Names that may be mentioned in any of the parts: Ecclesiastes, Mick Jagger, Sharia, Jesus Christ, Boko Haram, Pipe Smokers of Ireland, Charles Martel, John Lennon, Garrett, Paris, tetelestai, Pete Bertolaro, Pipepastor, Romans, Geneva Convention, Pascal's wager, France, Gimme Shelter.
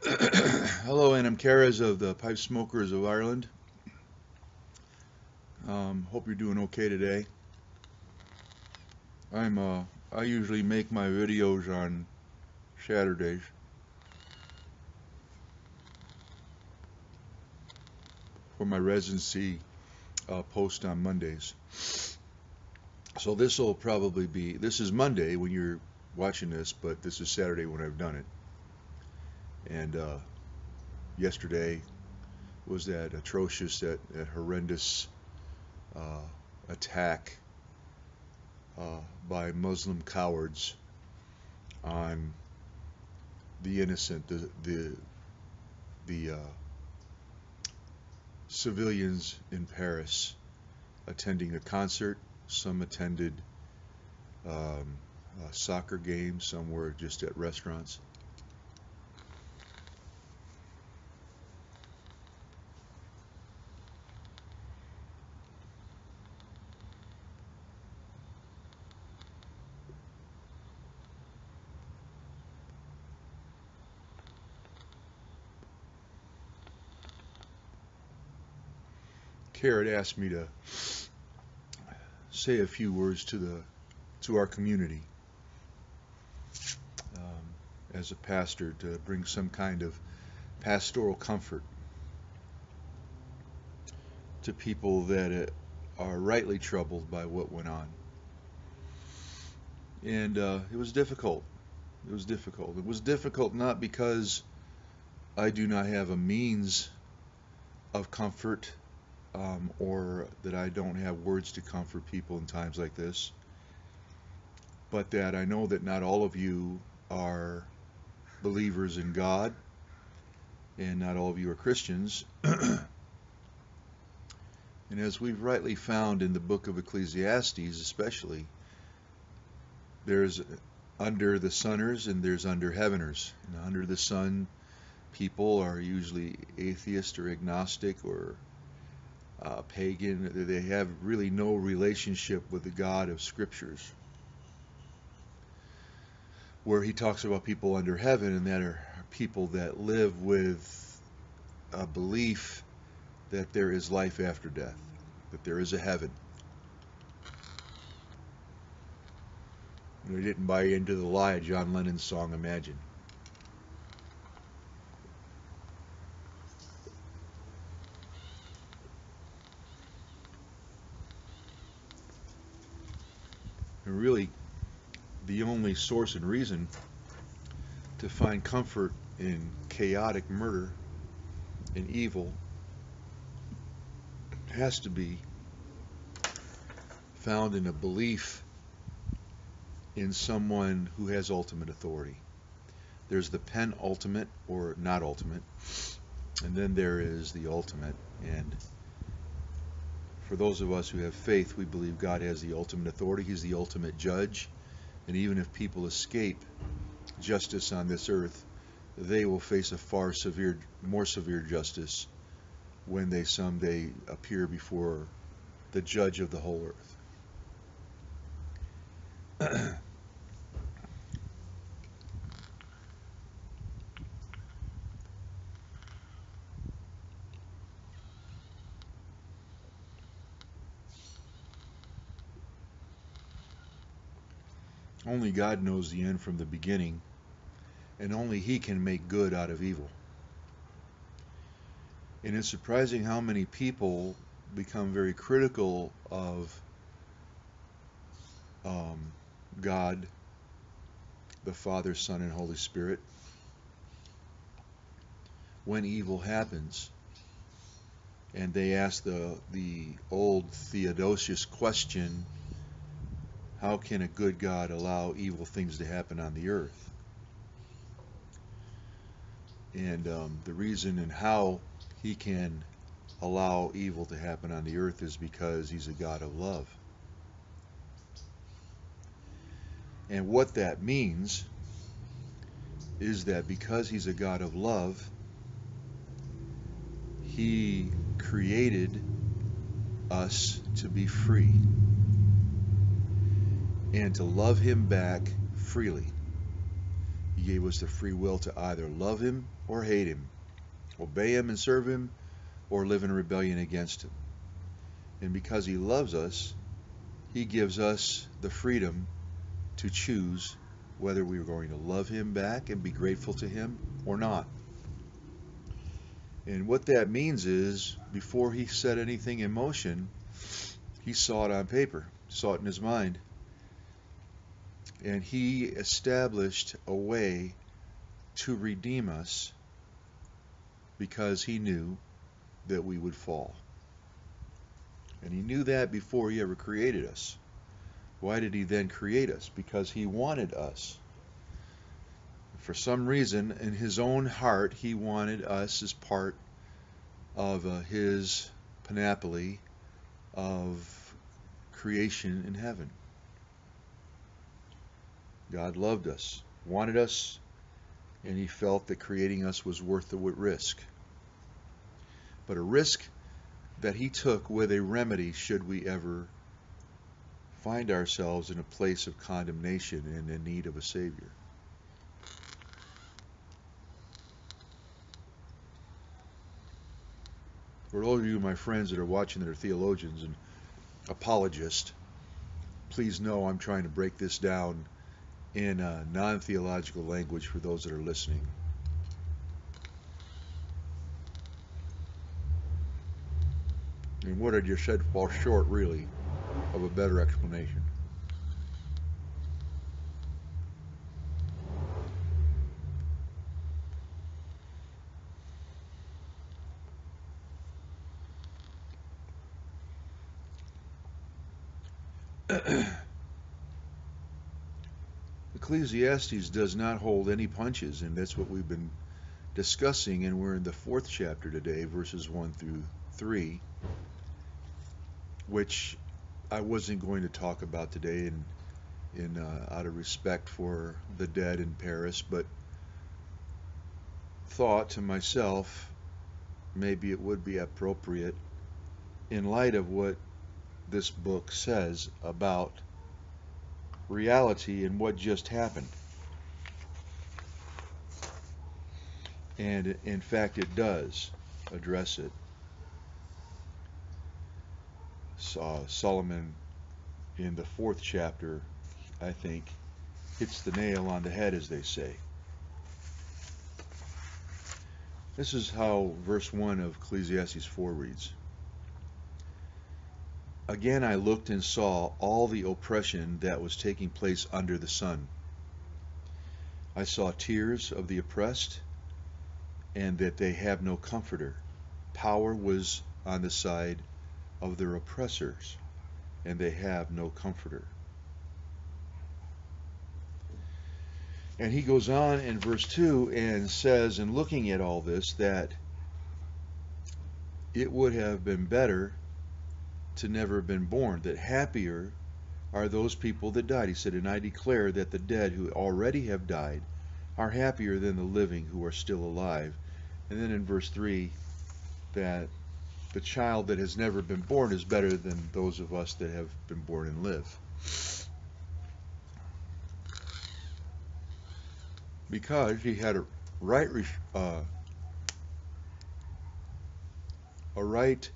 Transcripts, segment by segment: Hello, and I'm Kara's of the Pipe Smokers of Ireland. Hope you're doing okay today. I usually make my videos on Saturdays. For my residency post on Mondays. So this will probably be, this is Monday when you're watching this, but this is Saturday when I've done it. And yesterday was that atrocious, that horrendous attack by Muslim cowards on the innocent, the civilians in Paris attending a concert. Some attended a soccer game. Some were just at restaurants. Garrett asked me to say a few words to our community as a pastor, to bring some kind of pastoral comfort to people that are rightly troubled by what went on. And it was difficult. It was difficult. It was difficult not because I do not have a means of comfort, or that I don't have words to comfort people in times like this, but that I know that not all of you are believers in God, and not all of you are Christians. And as we've rightly found in the book of Ecclesiastes especially, there's under the sunners and there's under heaveners. And under the sun people are usually atheist or agnostic or pagan. They have really no relationship with the God of Scriptures, where he talks about people under heaven, and that are people that live with a belief that there is life after death, that there is a heaven. They didn't buy into the lie of John Lennon's song Imagine. And really, the only source and reason to find comfort in chaotic murder and evil has to be found in a belief in someone who has ultimate authority. There's the penultimate, or not ultimate, and then there is the ultimate. And for those of us who have faith, we believe God has the ultimate authority. He's the ultimate judge. And even if people escape justice on this earth, they will face a far severe, more severe justice when they someday appear before the judge of the whole earth. Only God knows the end from the beginning, and only He can make good out of evil. And it's surprising how many people become very critical of God, the Father, Son, and Holy Spirit, when evil happens. And they ask the old Theodosius question, how can a good God allow evil things to happen on the earth? And the reason and how He can allow evil to happen on the earth is because He's a God of love. And what that means is that because He's a God of love, He created us to be free, and to love Him back freely. He gave us the free will to either love him or hate him, obey him and serve him, or live in rebellion against him. And because he loves us, he gives us the freedom to choose whether we are going to love him back and be grateful to him or not. And what that means is, before he set anything in motion, he saw it on paper, saw it in his mind. And he established a way to redeem us because he knew that we would fall. And he knew that before he ever created us. Why did he then create us? Because he wanted us. For some reason, in his own heart, he wanted us as part of his panoply of creation in heaven. God loved us, wanted us, and he felt that creating us was worth the risk. But a risk that he took with a remedy should we ever find ourselves in a place of condemnation and in need of a Savior. For all of you, my friends, that are watching that are theologians and apologists, please know I'm trying to break this down in non-theological language for those that are listening. And what I just said falls short, really, of a better explanation. Ecclesiastes does not hold any punches, and that's what we've been discussing, and we're in the 4th chapter today, verses 1 through 3, which I wasn't going to talk about today out of respect for the dead in Paris, but thought to myself, maybe it would be appropriate in light of what this book says about reality and what just happened. And in fact, it does address it. Solomon, in the 4th chapter, I think, hits the nail on the head, as they say. This is how verse 1 of Ecclesiastes 4 reads. Again I looked and saw all the oppression that was taking place under the sun. I saw tears of the oppressed, and that they have no comforter. Power was on the side of their oppressors, and they have no comforter. And he goes on in verse 2 and says, in looking at all this, that it would have been better to never have been born, that happier are those people that died. He said, and I declare that the dead who already have died are happier than the living who are still alive. And then in verse 3, that the child that has never been born is better than those of us that have been born and live. Because he had a right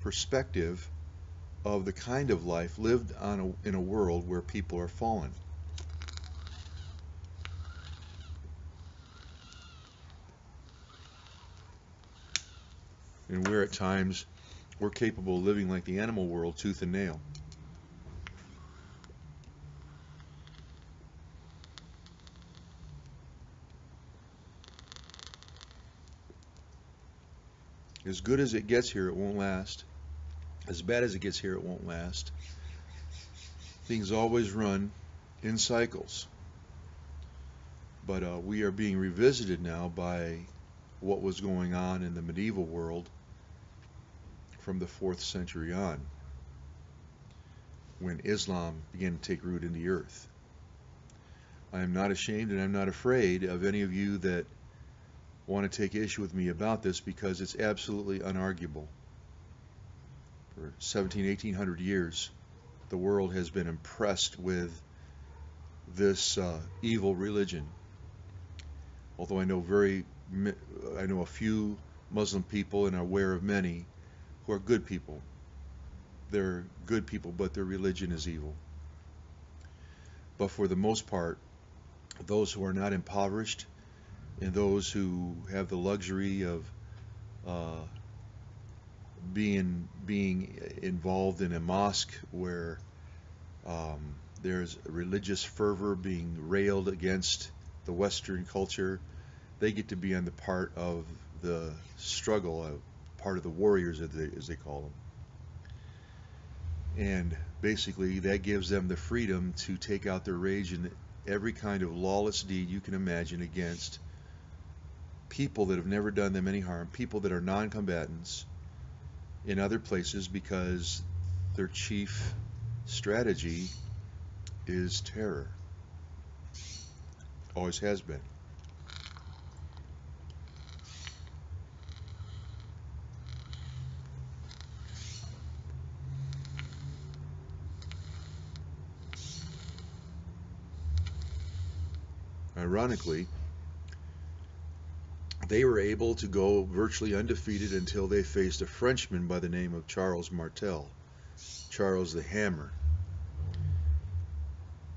perspective of the kind of life lived on in a world where people are fallen. And where at times we're capable of living like the animal world, tooth and nail. As good as it gets here, it won't last. As bad as it gets here, it won't last. Things always run in cycles. But we are being revisited now by what was going on in the medieval world from the 4th century on, when Islam began to take root in the earth. I am not ashamed and I'm not afraid of any of you that want to take issue with me about this, because it's absolutely unarguable. For 1,700 to 1,800 years, the world has been impressed with this evil religion although I know a few Muslim people and are aware of many who are good people. They're good people, but their religion is evil. But for the most part, those who are not impoverished and those who have the luxury of being involved in a mosque where there's religious fervor being railed against the Western culture, they get to be on the part of the struggle, part of the warriors, as they call them. And basically that gives them the freedom to take out their rage in every kind of lawless deed you can imagine against people that have never done them any harm, people that are non-combatants in other places, because their chief strategy is terror. Always has been. Ironically, they were able to go virtually undefeated until they faced a Frenchman by the name of Charles Martel, Charles the Hammer.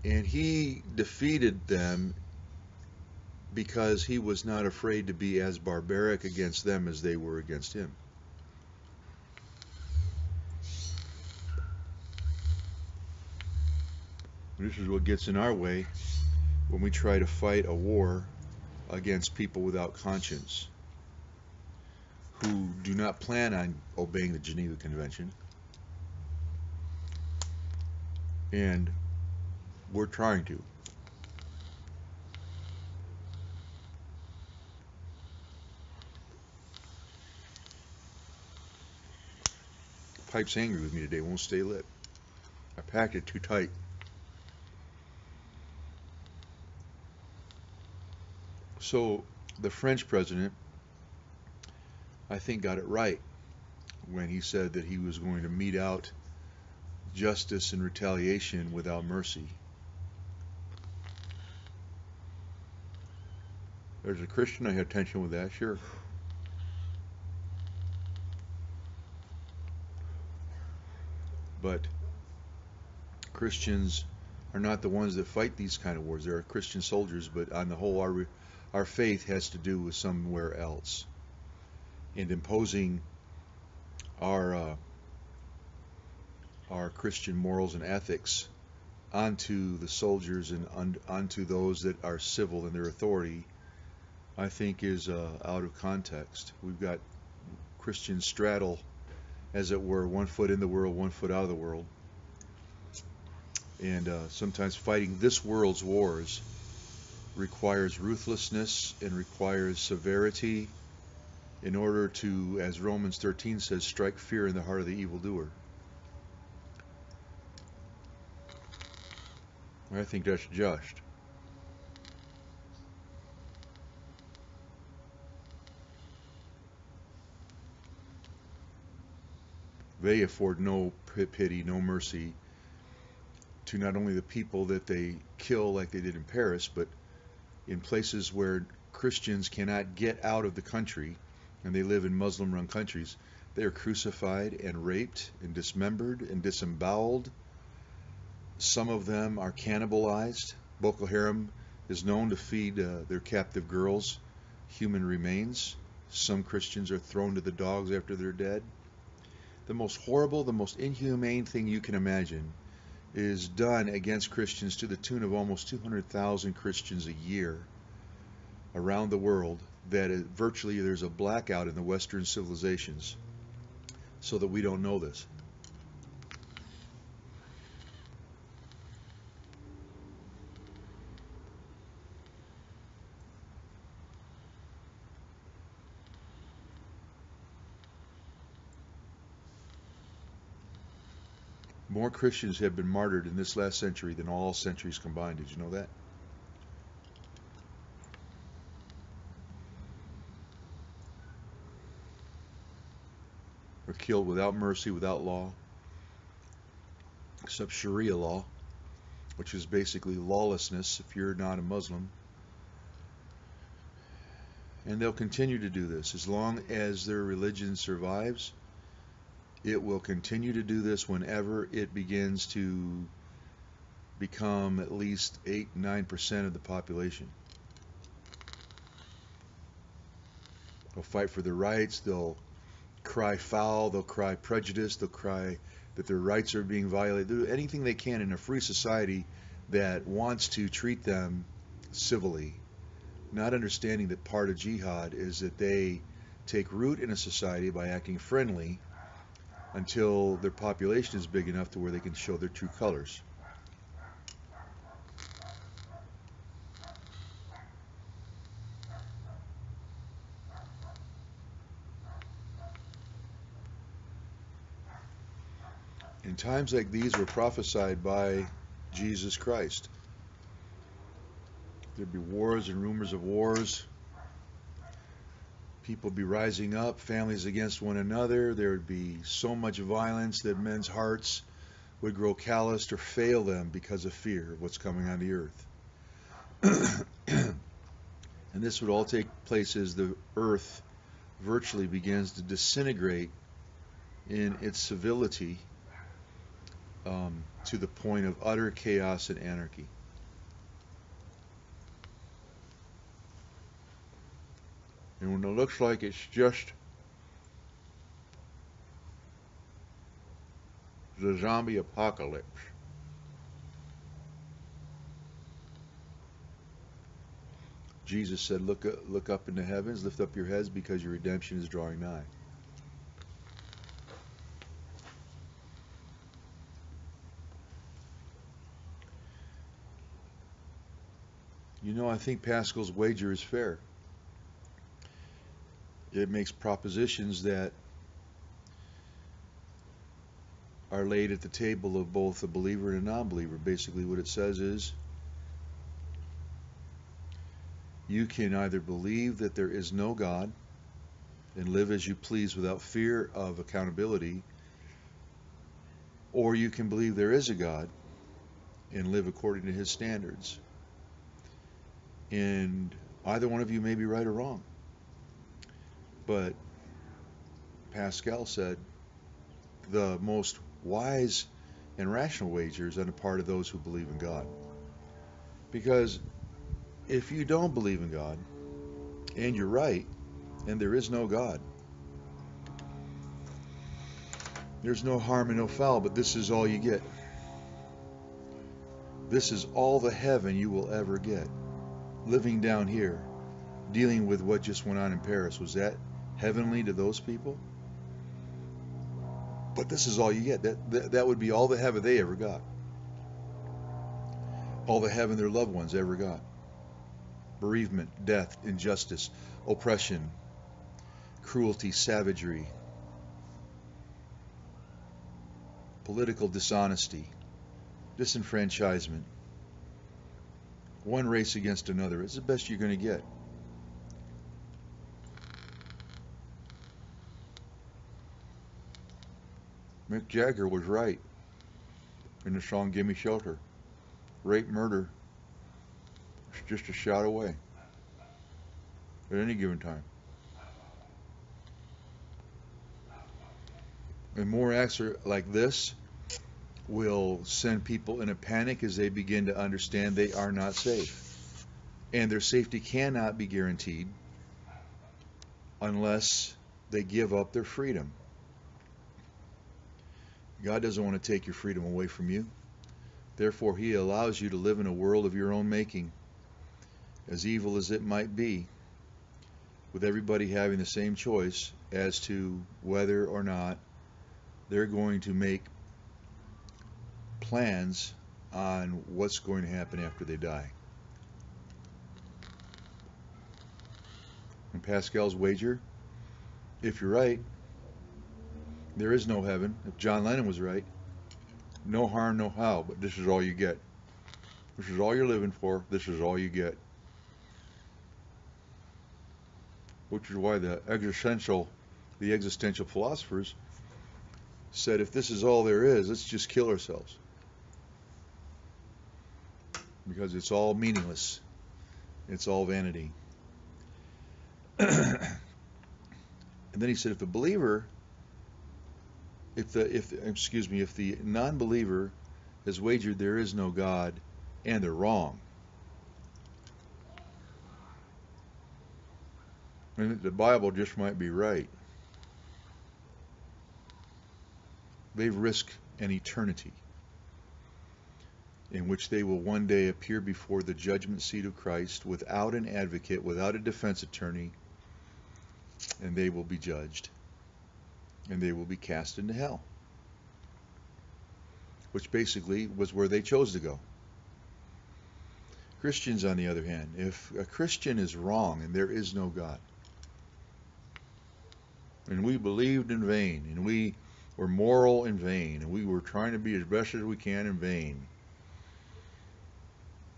And he defeated them because he was not afraid to be as barbaric against them as they were against him. This is what gets in our way when we try to fight a war against people without conscience, who do not plan on obeying the Geneva Convention, and we're trying to. Pipe's angry with me today, won't stay lit. I packed it too tight. So the French president, I think, got it right when he said that he was going to mete out justice and retaliation without mercy. There's a Christian, I had tension with that, sure. But Christians are not the ones that fight these kind of wars. There are Christian soldiers, but on the whole, our faith has to do with somewhere else, and imposing our Christian morals and ethics onto the soldiers and onto those that are civil in their authority, I think, is out of context. We've got Christians straddle, as it were, one foot in the world, one foot out of the world, and sometimes fighting this world's wars requires ruthlessness and requires severity in order to, as Romans 13 says, strike fear in the heart of the evildoer. I think that's just. They afford no pity, no mercy to not only the people that they kill like they did in Paris, but in places where Christians cannot get out of the country and they live in Muslim-run countries, they are crucified and raped and dismembered and disemboweled. Some of them are cannibalized. Boko Haram is known to feed their captive girls human remains. Some Christians are thrown to the dogs after they're dead. The most horrible, the most inhumane thing you can imagine is done against Christians to the tune of almost 200,000 Christians a year around the world, that virtually there's a blackout in the Western civilizations so that we don't know this. More Christians have been martyred in this last century than all centuries combined. Did you know that? They're killed without mercy, without law, except Sharia law, which is basically lawlessness if you're not a Muslim. And they'll continue to do this. As long as their religion survives, it will continue to do this whenever it begins to become at least 8-9% of the population. They'll fight for their rights, they'll cry foul, they'll cry prejudice, they'll cry that their rights are being violated. They'll do anything they can in a free society that wants to treat them civilly, not understanding that part of jihad is that they take root in a society by acting friendly until their population is big enough to where they can show their true colors. And times like these were prophesied by Jesus Christ. There'd be wars and rumors of wars. People would be rising up, families against one another. There would be so much violence that men's hearts would grow calloused or fail them because of fear of what's coming on the earth. And this would all take place as the earth virtually begins to disintegrate in its civility. To the point of utter chaos and anarchy. And when it looks like it's just the zombie apocalypse, Jesus said, look up into heavens, lift up your heads, because your redemption is drawing nigh. You know, I think Pascal's wager is fair. It makes propositions that are laid at the table of both a believer and a non-believer. Basically what it says is, you can either believe that there is no God and live as you please without fear of accountability, or you can believe there is a God and live according to his standards. And either one of you may be right or wrong. But Pascal said the most wise and rational wager is on the part of those who believe in God. Because if you don't believe in God, and you're right, and there is no God, there's no harm and no foul, but this is all you get. This is all the heaven you will ever get. Living down here, dealing with what just went on in Paris, was that heavenly to those people? But this is all you get. That would be all the heaven they ever got. All the heaven their loved ones ever got. Bereavement, death, injustice, oppression, cruelty, savagery, political dishonesty, disenfranchisement, one race against another. It's the best you're going to get. Mick Jagger was right in the song Gimme Shelter. Rape, murder, it's just a shot away at any given time. And more acts like this will send people in a panic as they begin to understand they are not safe, and their safety cannot be guaranteed unless they give up their freedom. God doesn't want to take your freedom away from you. Therefore, he allows you to live in a world of your own making, as evil as it might be, with everybody having the same choice as to whether or not they're going to make plans on what's going to happen after they die. And Pascal's wager, if you're right, there is no heaven. If John Lennon was right, no harm, no foul, but this is all you get. This is all you're living for. This is all you get. Which is why the existential philosophers said, if this is all there is, let's just kill ourselves, because it's all meaningless, it's all vanity. And then he said, if the believer, if the non-believer has wagered there is no God, and they're wrong. And the Bible just might be right. They risk an eternity in which they will one day appear before the judgment seat of Christ without an advocate, without a defense attorney, and they will be judged, and they will be cast into hell, which basically was where they chose to go. Christians, on the other hand, if a Christian is wrong and there is no God, and we believed in vain, and we were moral in vain, and we were trying to be as best as we can in vain,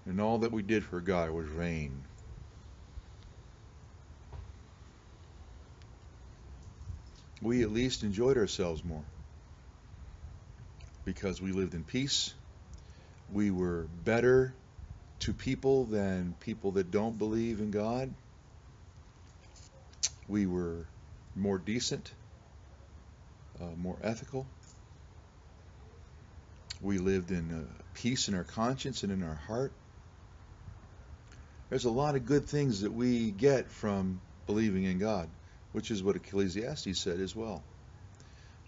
and all that we did for God was vain. We at least enjoyed ourselves more because we lived in peace. We were better to people than people that don't believe in God. We were more decent, more ethical. We lived in peace in our conscience and in our heart. There's a lot of good things that we get from believing in God, which is what Ecclesiastes said as well.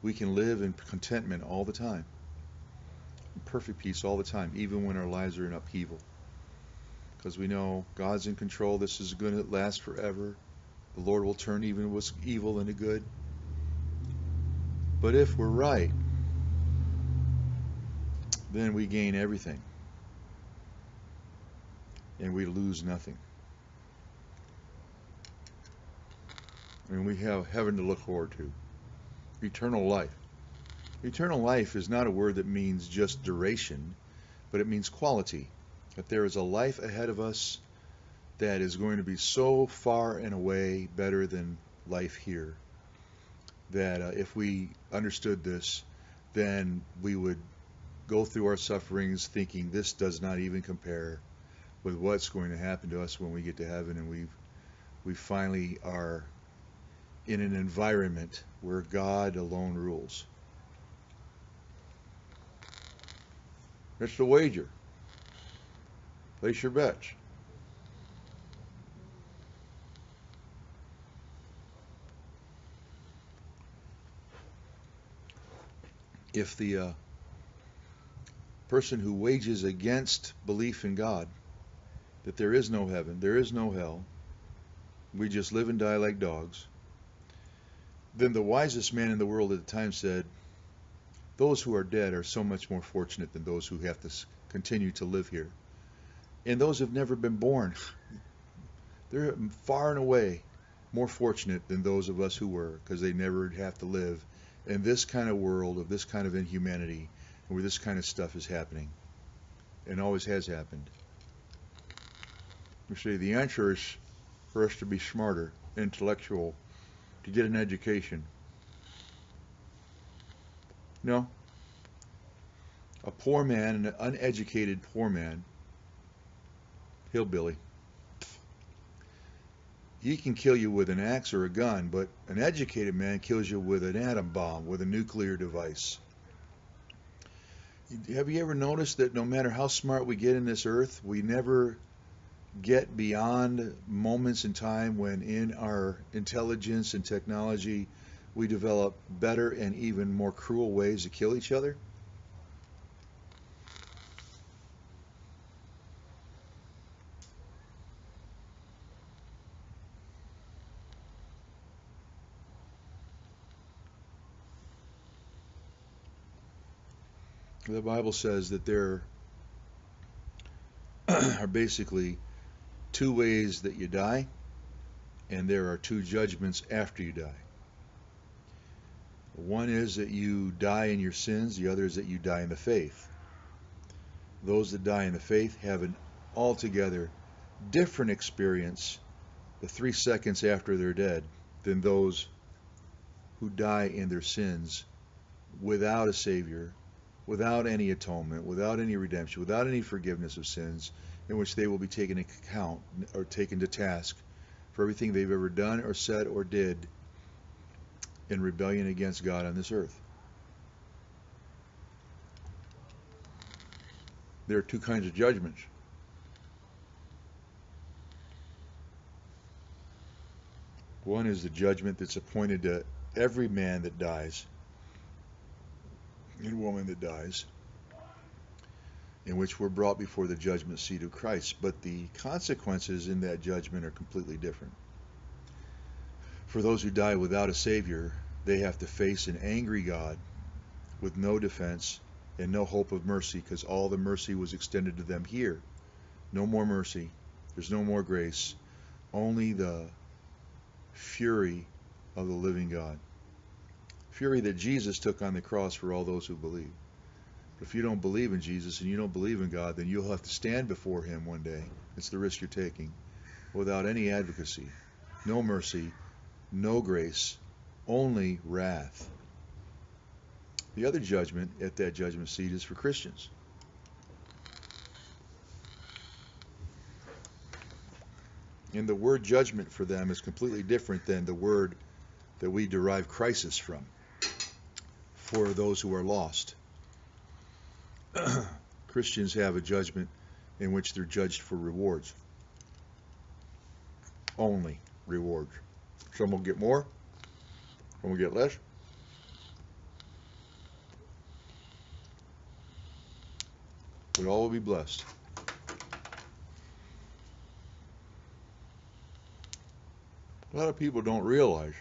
We can live in contentment all the time, in perfect peace all the time, even when our lives are in upheaval, because we know God's in control. This is going to last forever. The Lord will turn even what's evil into good. But if we're right, then we gain everything, and we lose nothing. And we have heaven to look forward to. Eternal life. Eternal life is not a word that means just duration, but it means quality. That there is a life ahead of us that is going to be so far and away better than life here, that if we understood this, then we would go through our sufferings thinking this does not even compare with what's going to happen to us when we get to heaven, and we finally are in an environment where God alone rules. That's the wager. Place your bets. If the person who wages against belief in God, that there is no heaven, there is no hell, we just live and die like dogs, then the wisest man in the world at the time said, those who are dead are so much more fortunate than those who have to continue to live here. And those who have never been born, they're far and away more fortunate than those of us who were, because they never have to live in this kind of world of this kind of inhumanity, where this kind of stuff is happening and always has happened. You see, the answer is for us to be smarter, intellectual, to get an education. No. A poor man, an uneducated poor man, hillbilly, he can kill you with an axe or a gun, but an educated man kills you with an atom bomb, with a nuclear device. Have you ever noticed that no matter how smart we get in this earth, we never get beyond moments in time when in our intelligence and technology we develop better and even more cruel ways to kill each other? The Bible says that there are basically two ways that you die, and there are two judgments after you die. One is that you die in your sins, the other is that you die in the faith. Those that die in the faith have an altogether different experience the 3 seconds after they're dead than those who die in their sins without a Savior, without any atonement, without any redemption, without any forgiveness of sins, in which they will be taken into account or taken to task for everything they've ever done or said or did in rebellion against God on this earth. There are two kinds of judgments. One is the judgment that's appointed to every man that dies and woman that dies, in which we're brought before the judgment seat of Christ, but the consequences in that judgment are completely different. For those who die without a Savior, they have to face an angry God with no defense and no hope of mercy, because all the mercy was extended to them here. No more mercy. There's no more grace. Only the fury of the living God. Fury that Jesus took on the cross for all those who believe. But if you don't believe in Jesus and you don't believe in God, then you'll have to stand before Him one day. It's the risk you're taking. Without any advocacy, no mercy, no grace, only wrath. The other judgment at that judgment seat is for Christians. And the word judgment for them is completely different than the word that we derive crisis from for those who are lost. Christians have a judgment in which they're judged for rewards. Only rewards. Some will get more, some will get less. But all will be blessed. A lot of people don't realize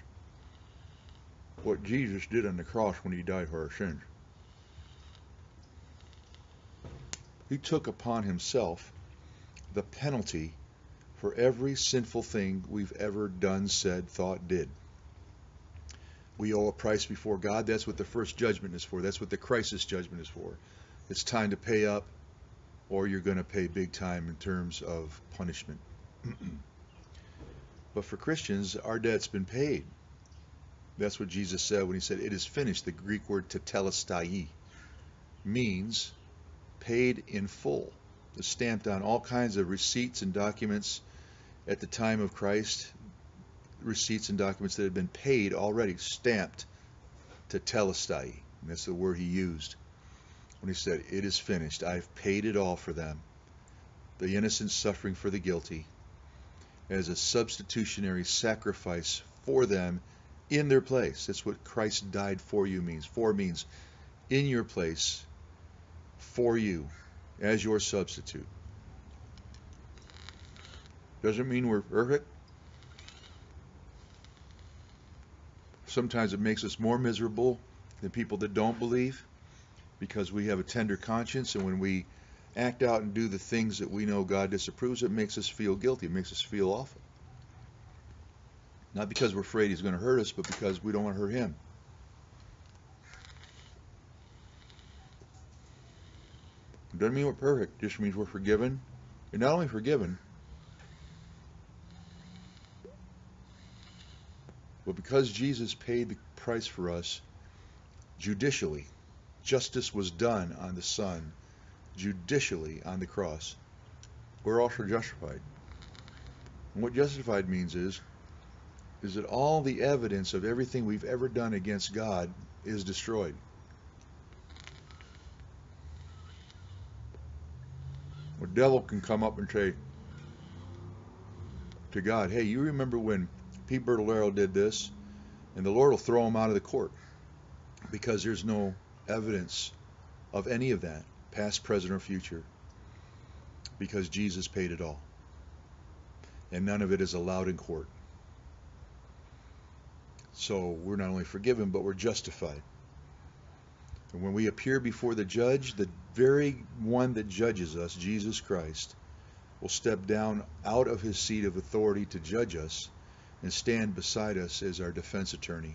what Jesus did on the cross when He died for our sins. He took upon Himself the penalty for every sinful thing we've ever done, said, thought, did. We owe a price before God. That's what the first judgment is for. That's what the crisis judgment is for. It's time to pay up, or you're going to pay big time in terms of punishment. But for Christians, our debt's been paid. That's what Jesus said when He said, "It is finished." The Greek word tetelestai means paid in full. It's stamped on all kinds of receipts and documents at the time of Christ, receipts and documents that had been paid already, stamped tetelestai. And that's the word He used when He said, "It is finished." I've paid it all for them. The innocent suffering for the guilty as a substitutionary sacrifice for them in their place. That's what Christ died for you means. For means in your place, for you, as your substitute. Doesn't mean we're perfect. Sometimes it makes us more miserable than people that don't believe, because we have a tender conscience, and when we act out and do the things that we know God disapproves, it makes us feel guilty. It makes us feel awful. Not because we're afraid He's going to hurt us, but because we don't want to hurt Him. It doesn't mean we're perfect. It just means we're forgiven. And not only forgiven, but because Jesus paid the price for us judicially, justice was done on the Son, judicially on the cross, we're also justified. And what justified means is that all the evidence of everything we've ever done against God is destroyed. The devil can come up and say to God, "Hey, you remember when Pete Bertolaro did this?" And the Lord will throw him out of the court because there's no evidence of any of that, past, present, or future, because Jesus paid it all. And none of it is allowed in court. So we're not only forgiven, but we're justified. And when we appear before the judge, the very one that judges us, Jesus Christ, will step down out of His seat of authority to judge us and stand beside us as our defense attorney.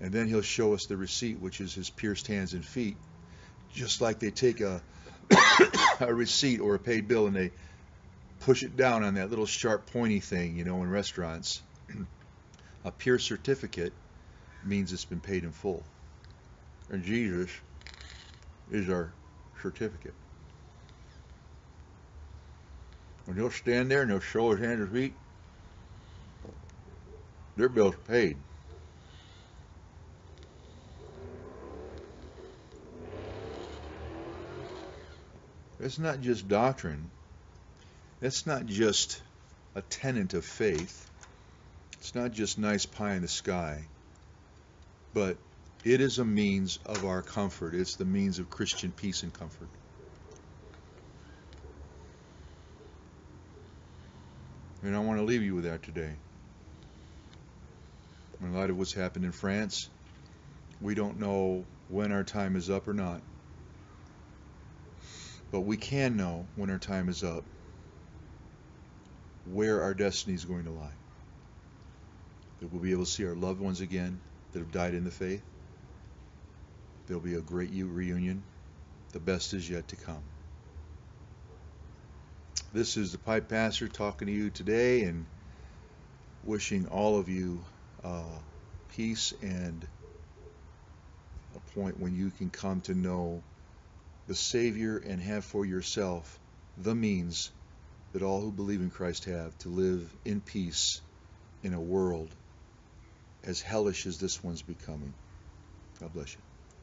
And then He'll show us the receipt, which is His pierced hands and feet, just like they take a receipt or a paid bill and they push it down on that little sharp pointy thing, you know, in restaurants. A pierced certificate means it's been paid in full. And Jesus is our certificate. And He'll stand there and He'll show His hands and feet. Their bill's paid. It's not just doctrine. It's not just a tenet of faith. It's not just nice pie in the sky. But it is a means of our comfort. It's the means of Christian peace and comfort. And I want to leave you with that today. In light of what's happened in France, we don't know when our time is up or not. But we can know when our time is up where our destiny is going to lie. That we'll be able to see our loved ones again that have died in the faith. There'll be a great reunion. The best is yet to come. This is the Pipe Pastor talking to you today and wishing all of you peace and a point when you can come to know the Savior and have for yourself the means that all who believe in Christ have to live in peace in a world as hellish as this one's becoming. God bless you.